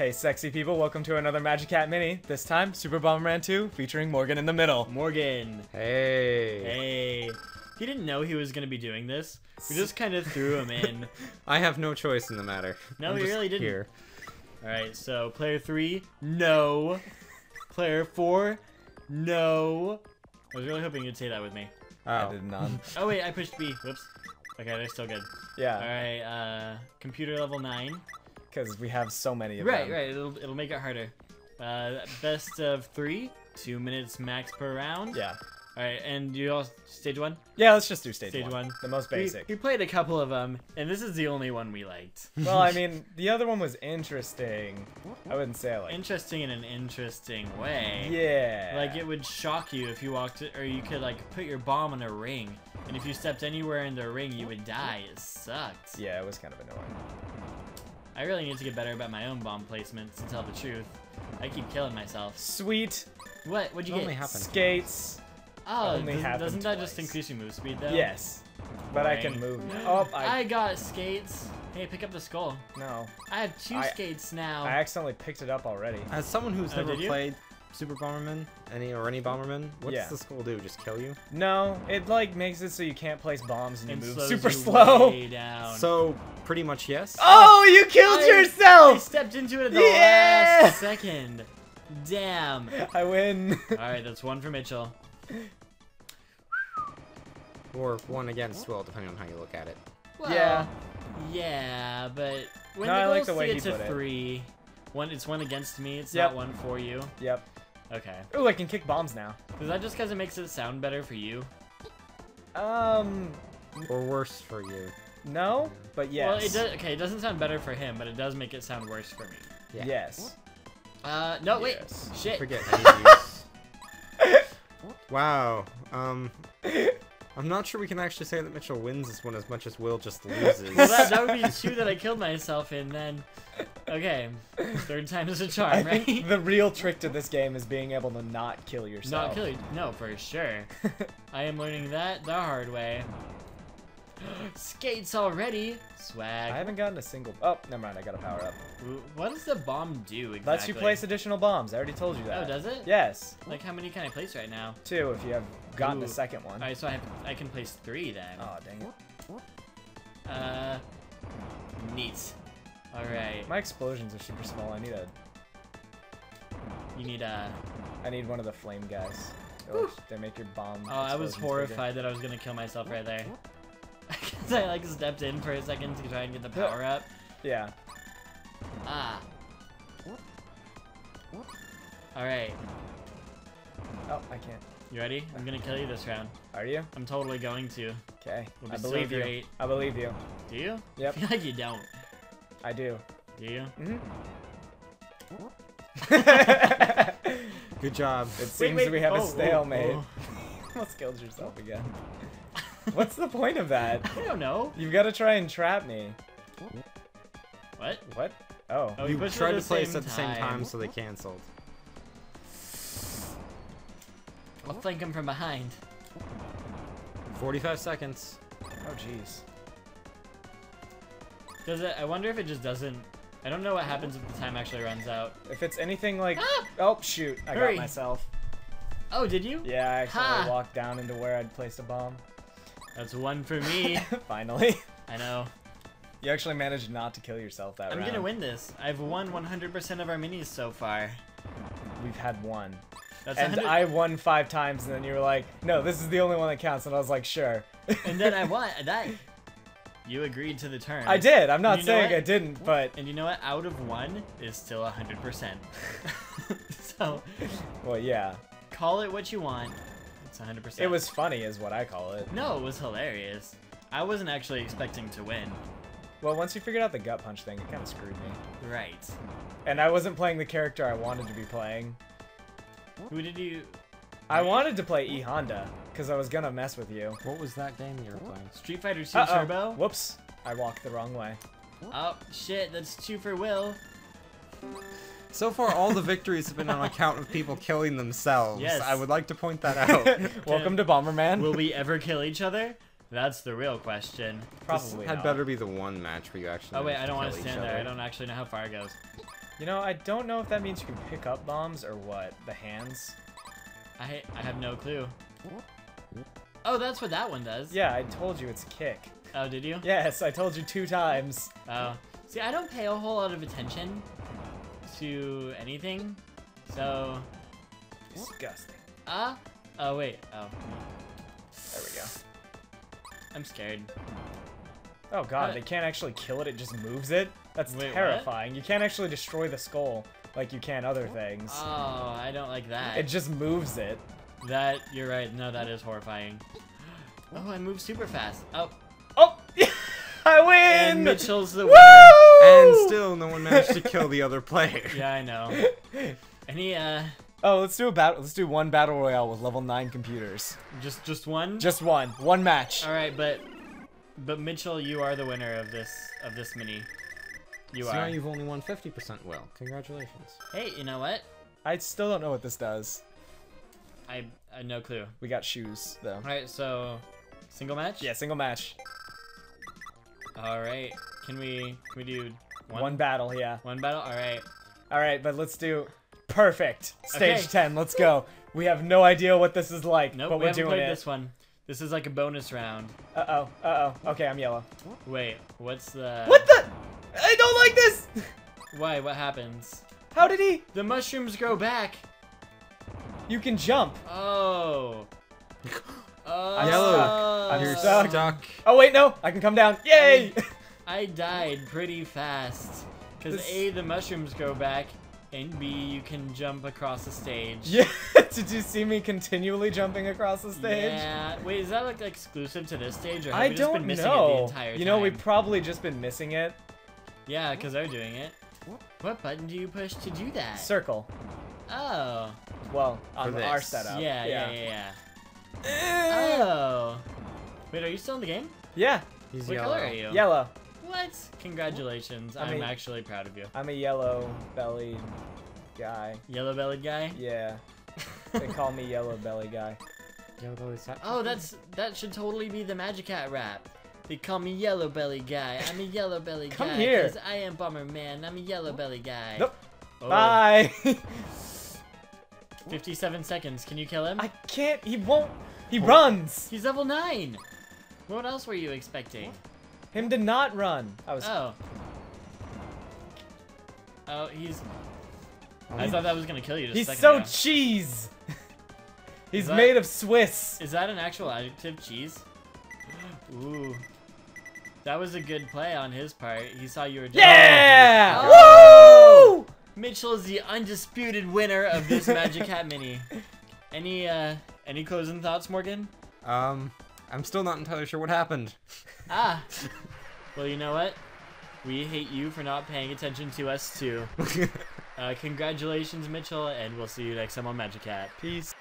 Hey sexy people, welcome to another Magikat Mini. This time, Super Bomberman 2 featuring Morgan in the middle. Morgan. Hey. Hey. He didn't know he was going to be doing this. We just kind of threw him in. I have no choice in the matter. No, we really didn't. Here. All right, so player 3, no. Player 4, no. I was really hoping you'd say that with me. Oh. I did not. Oh wait, I pushed B. Whoops. Okay, they're still good. Yeah. All right, computer level 9. Because we have so many of them. Right, it'll make it harder. Best of 3, 2 minutes max per round. Yeah. Alright, and you all stage 1? Yeah, let's just do stage one. The most basic. We played a couple of them, and this is the only one we liked. Well, I mean, the other one was interesting. I wouldn't say I liked it. Interesting in an interesting way. Yeah. Like, it would shock you if you walked, or you could, like, put your bomb in a ring, and if you stepped anywhere in the ring, you would die. It sucked. Yeah, it was kind of annoying. I really need to get better about my own bomb placements, to tell the truth. I keep killing myself. Sweet. What? What'd you get? Only happened skates. Oh, only doesn't that just increase your move speed, though? Yes. But I can move. Oh, I got skates. Hey, pick up the skull. No. I have two skates now. I accidentally picked it up already. As someone who's never played Super Bomberman, any Bomberman, what's the skull do? Just kill you? No, it like makes it so you can't place bombs and you move super slow. Way down. So pretty much yes. Oh, you killed yourself! I stepped into it at the last second. Damn. I win. All right, that's one for Mitchell. Or one against Will, depending on how you look at it. Well, yeah, but when no, I like the way he put it. It's one against me. It's not one for you. Yep. Okay. Ooh, I can kick bombs now. Is that just because it makes it sound better for you? Or worse for you? No, but yes. Well, it does. Okay, it doesn't sound better for him, but it does make it sound worse for me. Yeah. Yes. No, wait. Yes. Shit. Forget. Wow. I'm not sure we can actually say that Mitchell wins this one as much as Will just loses. Well, that would be a shoe that I killed myself in then. Okay, third time is a charm, right? I think the real trick to this game is being able to not kill yourself. Not kill you? No, for sure. I am learning that the hard way. Skates already. Swag. I haven't gotten a single. Oh, never mind. I got a power up. What does the bomb do exactly? Lets you place additional bombs. I already told you that. Oh, does it? Yes. Like how many can I place right now? 2, if you have gotten the second one. All right, so I can place 3 then. Oh, dang it. Neat. All right. My explosions are super small. I need a. You need a. I need one of the flame guys. Oof. They make your bomb. Oh, I was horrified that I was gonna kill myself right there. I like stepped in for a second to try and get the power up. Yeah. Ah. Alright. Oh, I can't. You ready? I'm gonna kill you this round. Are you? I'm totally going to. Okay. I believe you. I believe you. Do you? Yep. I feel like you don't. I do. Do you? Mm-hmm. Good job. It seems we have a stalemate. Oh. Almost killed yourself again. What's the point of that? I don't know. You've got to try and trap me. What? What? Oh. You tried to place at the same time, so they canceled. I'll flank him from behind. 45 seconds. Oh, jeez. Does it? I wonder if it just doesn't. I don't know what happens if the time actually runs out. If it's anything like. Ah! Oh, shoot. I got myself. Oh, did you? Yeah, I actually walked down into where I'd placed a bomb. That's one for me. Finally. I know. You actually managed not to kill yourself that round. I'm gonna win this. I've won 100% of our minis so far. We've had one. That's and 100... I won 5 times, and then you were like, no, this is the only one that counts, and I was like, sure. And then I won. You agreed to the terms. I did. I'm not saying I didn't, but... And you know what? Out of 1 is still 100%. So... Well, yeah. Call it what you want. 100%. It was funny is what I call it. No, it was hilarious. I wasn't actually expecting to win. Well, once you figured out the gut punch thing, it kind of screwed me. Right. And I wasn't playing the character I wanted to be playing. Who did you... I wanted to play E Honda, because I was going to mess with you. What was that game you were playing? Street Fighter 2 Turbo? Whoops. I walked the wrong way. Oh, shit. That's 2 for Will. So far, all the victories have been on account of people killing themselves. Yes. I would like to point that out. Welcome to Bomberman. Will we ever kill each other? That's the real question. Probably not. This had better be the one match where you actually. Oh wait, I don't want to stand there. I don't actually know how far it goes. You know, I don't know if that means you can pick up bombs or what. The hands. I have no clue. Oh, that's what that one does. Yeah, I told you it's kick. Oh, did you? Yes, I told you 2 times. Oh. See, I don't pay a whole lot of attention to anything, so... Disgusting. Oh, wait. Oh. There we go. I'm scared. Oh, God, they can't actually kill it. It just moves it? That's terrifying. What? You can't actually destroy the skull like you can other things. Oh, I don't like that. It just moves it. That, you're right. No, that is horrifying. Oh, I moved super fast. Oh. Oh! I win! And Mitchell's the winner. And still no one managed to kill the other player. Yeah, I know. Any, Oh, let's do a battle. Let's do 1 battle royale with level 9 computers. Just one? Just one. 1 match. All right, but Mitchell, you are the winner of this mini. You are. So now you've only won 50% will. Congratulations. Hey, you know what? I still don't know what this does. I no clue. We got shoes though. All right, so single match? Yeah, single match. All right. Can we do one battle? Yeah. One battle. All right. All right, but let's do perfect. Stage 10. Let's go. We have no idea what this is like, nope, but we're doing it. We haven't played this one. This is like a bonus round. Uh oh. Uh oh. Okay, I'm yellow. Wait. What's the? What the? I don't like this. Why? What happens? How did he? The mushrooms grow back. You can jump. Oh. I'm stuck. I'm stuck. Oh wait, no. I can come down. Yay! I died pretty fast. Cause A, the mushrooms go back, and B, you can jump across the stage. Yeah. Did you see me continually jumping across the stage? Yeah. Wait, is that like exclusive to this stage, or have we just been missing it the entire time? You know, we've probably just been missing it. Yeah, cause they're doing it. What button do you push to do that? Circle. Oh. Well, on our setup. Yeah, yeah. Oh. Wait, are you still in the game? Yeah. He's what color are you? Yellow. What? Congratulations. I'm actually proud of you. I'm a yellow-bellied guy. Yellow-bellied guy? Yeah. They call me yellow-bellied guy. Yellow-bellied guy. Oh, that should totally be the Magikat rap. They call me yellow-bellied guy. I'm a yellow-bellied guy. Come here. Because I am Bomberman. I'm a yellow-bellied guy. Nope. Oh. Bye. 57 seconds. Can you kill him? I can't. He won't. He runs. He's level 9. What else were you expecting? Him to not run. I was. Oh. Oh, he's. I thought that was gonna kill you. Just he's so cheese. He's made of Swiss. Is that an actual adjective, cheese? Ooh. That was a good play on his part. He saw you were. Yeah. Oh. Woo! Mitchell is the undisputed winner of this Magikat mini. Any closing thoughts, Morgan? I'm still not entirely sure what happened. Ah. Well, you know what? We hate you for not paying attention to us too. Congratulations, Mitchell, and we'll see you next time on Magikat. Peace.